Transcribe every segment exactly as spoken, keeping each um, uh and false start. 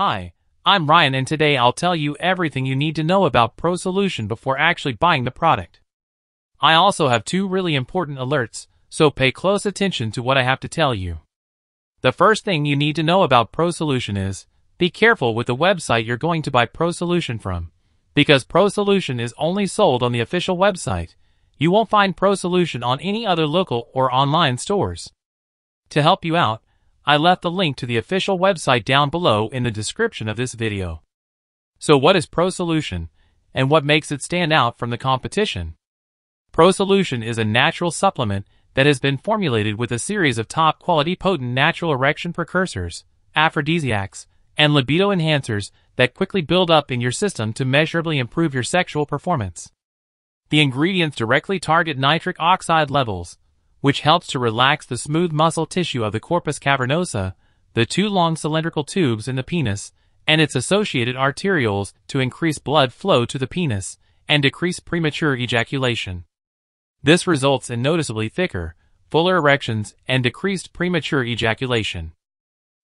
Hi, I'm Ryan and today I'll tell you everything you need to know about ProSolution before actually buying the product. I also have two really important alerts, so pay close attention to what I have to tell you. The first thing you need to know about ProSolution is, be careful with the website you're going to buy ProSolution from. Because ProSolution is only sold on the official website, you won't find ProSolution on any other local or online stores. To help you out, I left the link to the official website down below in the description of this video. So what is ProSolution, and what makes it stand out from the competition? ProSolution is a natural supplement that has been formulated with a series of top-quality potent natural erection precursors, aphrodisiacs, and libido enhancers that quickly build up in your system to measurably improve your sexual performance. The ingredients directly target nitric oxide levels, which helps to relax the smooth muscle tissue of the corpus cavernosa, the two long cylindrical tubes in the penis, and its associated arterioles to increase blood flow to the penis and decrease premature ejaculation. This results in noticeably thicker, fuller erections and decreased premature ejaculation.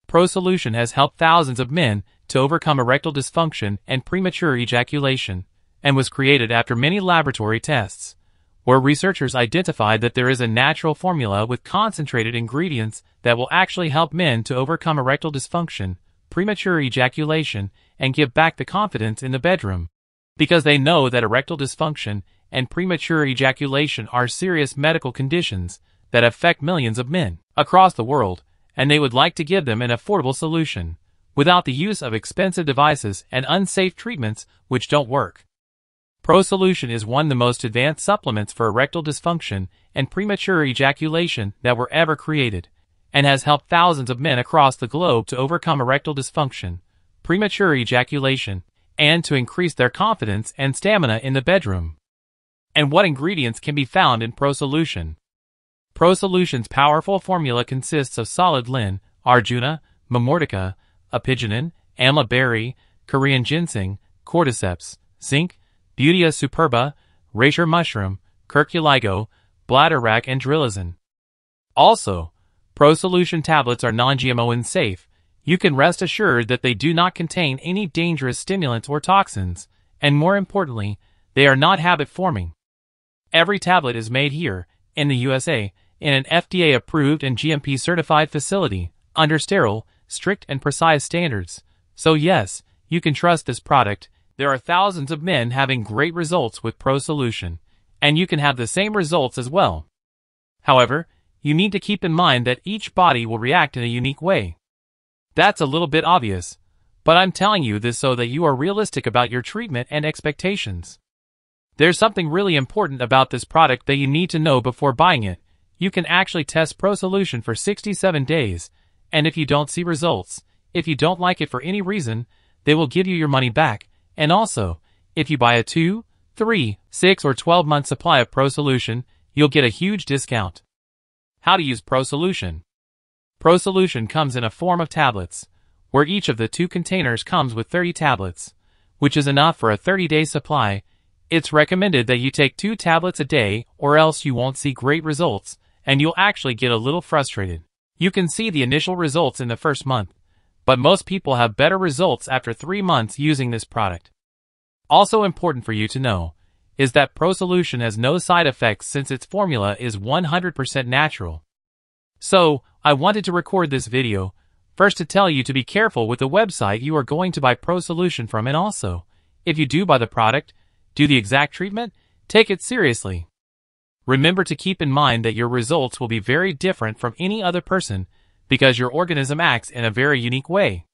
ProSolution has helped thousands of men to overcome erectile dysfunction and premature ejaculation, and was created after many laboratory tests, where researchers identified that there is a natural formula with concentrated ingredients that will actually help men to overcome erectile dysfunction, premature ejaculation, and give back the confidence in the bedroom. Because they know that erectile dysfunction and premature ejaculation are serious medical conditions that affect millions of men across the world, and they would like to give them an affordable solution, without the use of expensive devices and unsafe treatments which don't work. ProSolution is one of the most advanced supplements for erectile dysfunction and premature ejaculation that were ever created, and has helped thousands of men across the globe to overcome erectile dysfunction, premature ejaculation, and to increase their confidence and stamina in the bedroom. And what ingredients can be found in ProSolution? ProSolution's powerful formula consists of solid lin, arjuna, momordica, apigenin, amla berry, Korean ginseng, cordyceps, zinc, Beautia Superba, Razor Mushroom, Curculigo, Bladder Rack and Drillazin. Also, ProSolution tablets are non G M O and safe. You can rest assured that they do not contain any dangerous stimulants or toxins, and more importantly, they are not habit-forming. Every tablet is made here, in the U S A, in an F D A-approved and G M P-certified facility, under sterile, strict and precise standards. So yes, you can trust this product. There are thousands of men having great results with ProSolution, and you can have the same results as well. However, you need to keep in mind that each body will react in a unique way. That's a little bit obvious, but I'm telling you this so that you are realistic about your treatment and expectations. There's something really important about this product that you need to know before buying it. You can actually test ProSolution for sixty-seven days, and if you don't see results, if you don't like it for any reason, they will give you your money back. And also, if you buy a two, three, six or twelve month supply of ProSolution, you'll get a huge discount. How to use ProSolution? ProSolution comes in a form of tablets, where each of the two containers comes with thirty tablets, which is enough for a thirty day supply. It's recommended that you take two tablets a day or else you won't see great results, and you'll actually get a little frustrated. You can see the initial results in the first month, but most people have better results after three months using this product. Also important for you to know is that ProSolution has no side effects since its formula is one hundred percent natural. So, I wanted to record this video, first to tell you to be careful with the website you are going to buy ProSolution from, and also, if you do buy the product, do the exact treatment, take it seriously. Remember to keep in mind that your results will be very different from any other person, because your organism acts in a very unique way.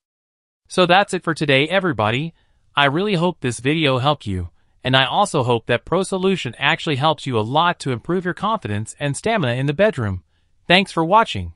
So that's it for today, everybody. I really hope this video helped you, and I also hope that ProSolution actually helps you a lot to improve your confidence and stamina in the bedroom. Thanks for watching.